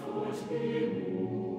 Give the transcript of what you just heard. force be moved.